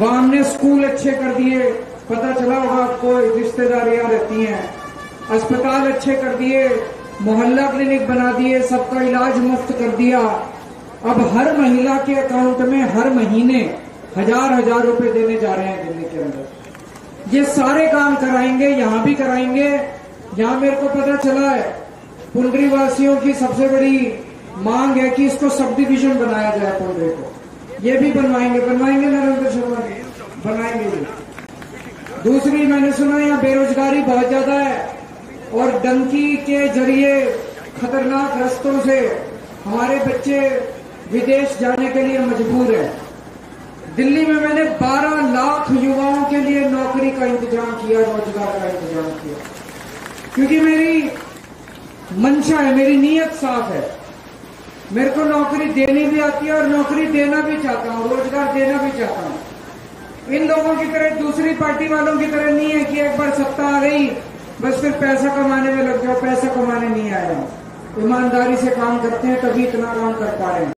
वहां हमने स्कूल अच्छे कर दिए, पता चला होगा आपको, रिश्तेदारियां रहती हैं। अस्पताल अच्छे कर दिए, मोहल्ला क्लिनिक बना दिए, सबका इलाज मुफ्त कर दिया। अब हर महिला के अकाउंट में हर महीने हजार हजार रुपए देने जा रहे हैं दिल्ली के अंदर। ये सारे काम कराएंगे, यहाँ भी कराएंगे। यहाँ मेरे को पता चला है पुंद्री वासियों की सबसे बड़ी मांग है कि इसको सब डिविजन बनाया जाए पुंद्री को। ये भी बनवाएंगे नरेंद्र शर्मा जी, बनाएंगे। दूसरी, मैंने सुना यहाँ बेरोजगारी बहुत ज्यादा है और डंकी के जरिए खतरनाक रास्तों से हमारे बच्चे विदेश जाने के लिए मजबूर है। दिल्ली में मैंने 12 लाख युवाओं के लिए नौकरी का इंतजाम किया, रोजगार का इंतजाम किया, क्योंकि मेरी मंशा है, मेरी नीयत साफ है। मेरे को नौकरी देनी भी आती है और नौकरी देना भी चाहता हूँ, रोजगार देना भी चाहता हूँ। इन लोगों की तरह, दूसरी पार्टी वालों की तरह नहीं है कि एक बार सत्ता आ गई बस फिर पैसा कमाने में लग जाओ। पैसा कमाने नहीं आया, ईमानदारी से काम करते हैं, तभी इतना काम कर पा रहे हैं।